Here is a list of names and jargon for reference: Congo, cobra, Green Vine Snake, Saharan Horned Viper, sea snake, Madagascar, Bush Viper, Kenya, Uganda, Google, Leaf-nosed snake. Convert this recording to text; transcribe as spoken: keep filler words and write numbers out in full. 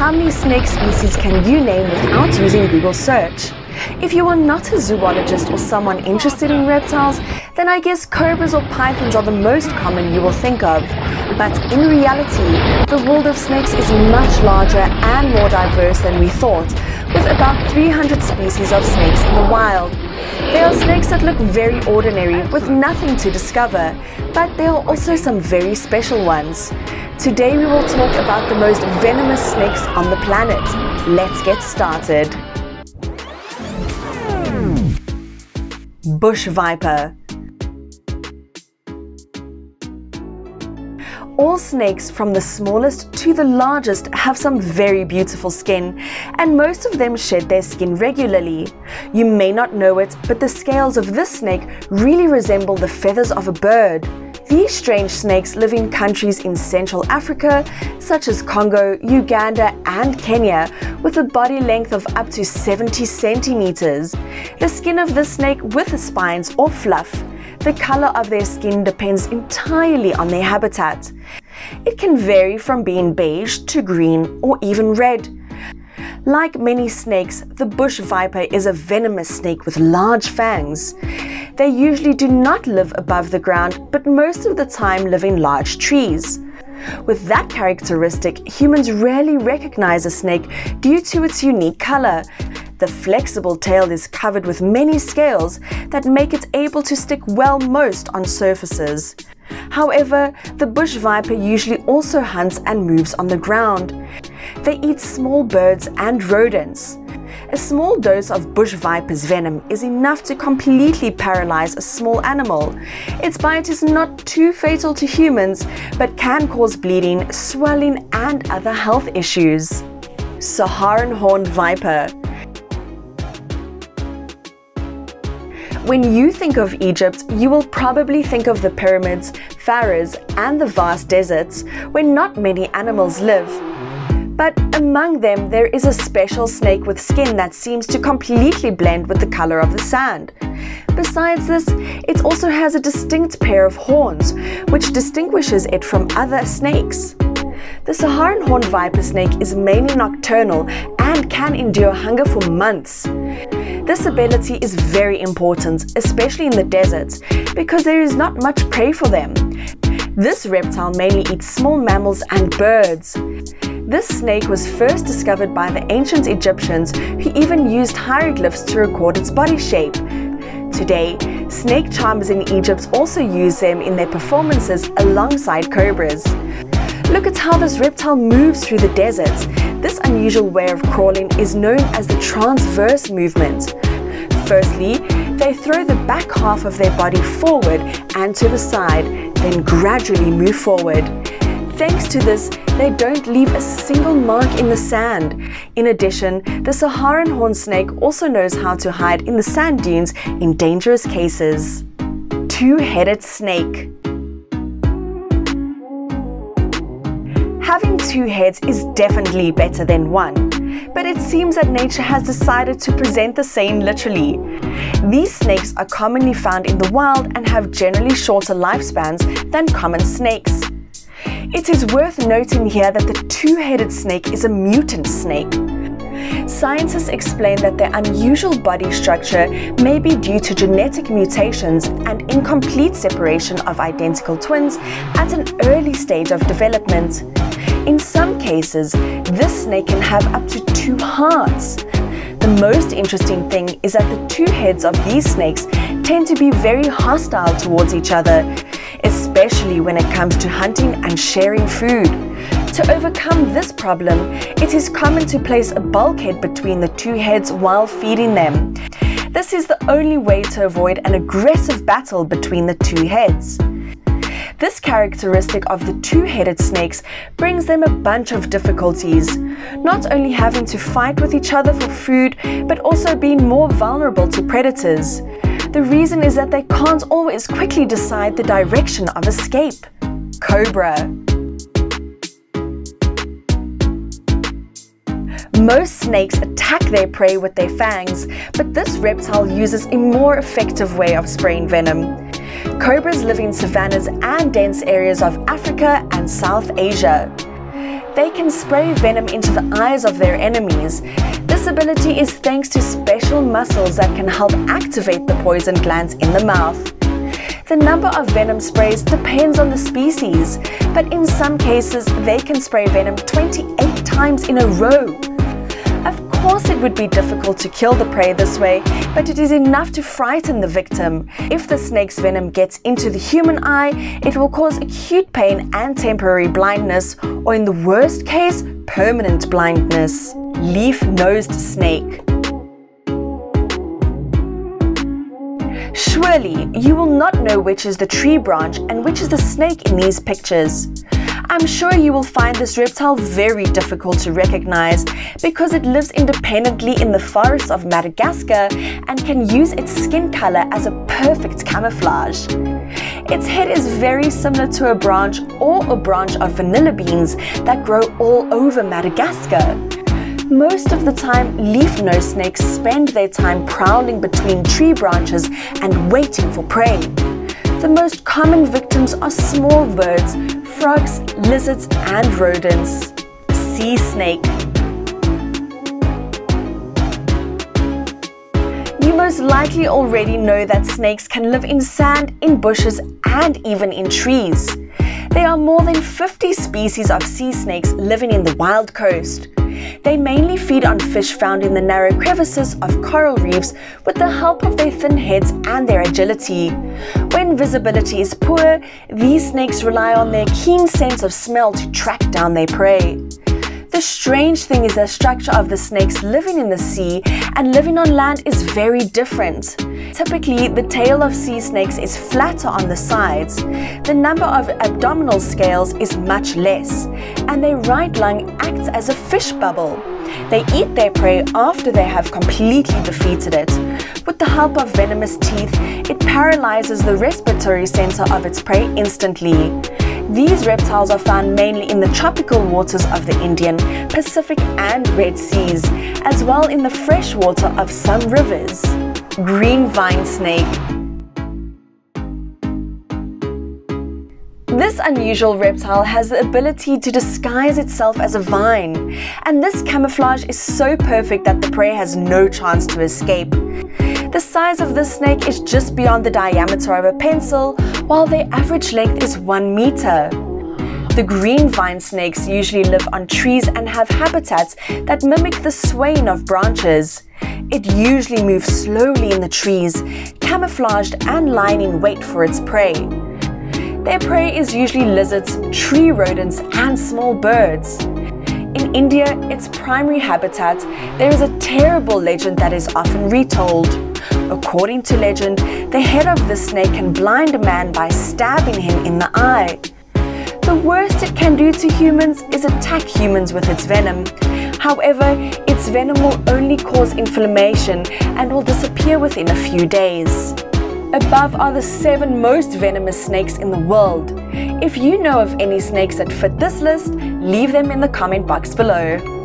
how many snake species can you name without using Google search? If you are not a zoologist or someone interested in reptiles, then I guess cobras or pythons are the most common you will think of. But in reality, the world of snakes is much larger and more diverse than we thought, with about three hundred species of snakes in the wild. There are snakes that look very ordinary, with nothing to discover, but there are also some very special ones. Today we will talk about the most venomous snakes on the planet. Let's get started. Bush viper. All snakes, from the smallest to the largest, have some very beautiful skin, and most of them shed their skin regularly. You may not know it, but the scales of this snake really resemble the feathers of a bird. These strange snakes live in countries in Central Africa, such as Congo, Uganda, and Kenya, with a body length of up to seventy centimeters. The skin of this snake with spines or fluff. The color of their skin depends entirely on their habitat. It can vary from being beige to green or even red. Like many snakes, the bush viper is a venomous snake with large fangs. They usually do not live above the ground, but most of the time live in large trees. With that characteristic, humans rarely recognize a snake due to its unique color. The flexible tail is covered with many scales that make it able to stick well most on surfaces. However, the bush viper usually also hunts and moves on the ground. They eat small birds and rodents. A small dose of bush viper's venom is enough to completely paralyze a small animal. Its bite is not too fatal to humans, but can cause bleeding, swelling, and other health issues. Saharan horned viper. When you think of Egypt, you will probably think of the pyramids, pharaohs, and the vast deserts, where not many animals live. But among them, there is a special snake with skin that seems to completely blend with the color of the sand. Besides this, it also has a distinct pair of horns, which distinguishes it from other snakes. The Saharan horned viper snake is mainly nocturnal and can endure hunger for months. This ability is very important, especially in the deserts, because there is not much prey for them. This reptile mainly eats small mammals and birds. This snake was first discovered by the ancient Egyptians, who even used hieroglyphs to record its body shape. Today, snake charmers in Egypt also use them in their performances alongside cobras. Look at how this reptile moves through the deserts. This unusual way of crawling is known as the transverse movement. Firstly, they throw the back half of their body forward and to the side, then gradually move forward. Thanks to this, they don't leave a single mark in the sand. In addition, the Saharan horned snake also knows how to hide in the sand dunes in dangerous cases. Two-headed snake. Having two heads is definitely better than one, but it seems that nature has decided to present the same literally. These snakes are commonly found in the wild and have generally shorter lifespans than common snakes. It is worth noting here that the two-headed snake is a mutant snake. Scientists explain that their unusual body structure may be due to genetic mutations and incomplete separation of identical twins at an early stage of development. In some cases, this snake can have up to two hearts. The most interesting thing is that the two heads of these snakes tend to be very hostile towards each other, especially when it comes to hunting and sharing food. To overcome this problem, it is common to place a bulkhead between the two heads while feeding them. This is the only way to avoid an aggressive battle between the two heads. This characteristic of the two-headed snakes brings them a bunch of difficulties, not only having to fight with each other for food, but also being more vulnerable to predators. The reason is that they can't always quickly decide the direction of escape. Cobra. Most snakes attack their prey with their fangs, but this reptile uses a more effective way of spraying venom. Cobras live in savannas and dense areas of Africa and South Asia. They can spray venom into the eyes of their enemies. This ability is thanks to special muscles that can help activate the poison glands in the mouth. The number of venom sprays depends on the species, but in some cases they can spray venom twenty-eight times in a row. Of course it would be difficult to kill the prey this way, but it is enough to frighten the victim. If the snake's venom gets into the human eye, it will cause acute pain and temporary blindness, or in the worst case, permanent blindness. Leaf-nosed snake. Surely, you will not know which is the tree branch and which is the snake in these pictures. I'm sure you will find this reptile very difficult to recognize because it lives independently in the forests of Madagascar and can use its skin color as a perfect camouflage. Its head is very similar to a branch or a branch of vanilla beans that grow all over Madagascar. Most of the time, leaf-nosed snakes spend their time prowling between tree branches and waiting for prey. The most common victims are small birds, frogs, lizards, and rodents. Sea snake. You most likely already know that snakes can live in sand, in bushes, and even in trees. There are more than fifty species of sea snakes living in the wild coast. They mainly feed on fish found in the narrow crevices of coral reefs with the help of their thin heads and their agility. When visibility is poor, these snakes rely on their keen sense of smell to track down their prey. The strange thing is the structure of the snakes living in the sea and living on land is very different. Typically, the tail of sea snakes is flatter on the sides, the number of abdominal scales is much less, and their right lung acts as a fish bubble. They eat their prey after they have completely defeated it. With the help of venomous teeth, it paralyzes the respiratory center of its prey instantly. These reptiles are found mainly in the tropical waters of the Indian, Pacific and Red Seas, as well in the fresh water of some rivers. Green Vine Snake. This unusual reptile has the ability to disguise itself as a vine, and this camouflage is so perfect that the prey has no chance to escape. The size of this snake is just beyond the diameter of a pencil, while their average length is one meter. The green vine snakes usually live on trees and have habitats that mimic the swaying of branches. It usually moves slowly in the trees, camouflaged and lying in wait for its prey. Their prey is usually lizards, tree rodents, and small birds. In India, its primary habitat, there is a terrible legend that is often retold. According to legend, the head of this snake can blind a man by stabbing him in the eye. The worst it can do to humans is attack humans with its venom. However, its venom will only cause inflammation and will disappear within a few days. Above are the seven most venomous snakes in the world. If you know of any snakes that fit this list, leave them in the comment box below.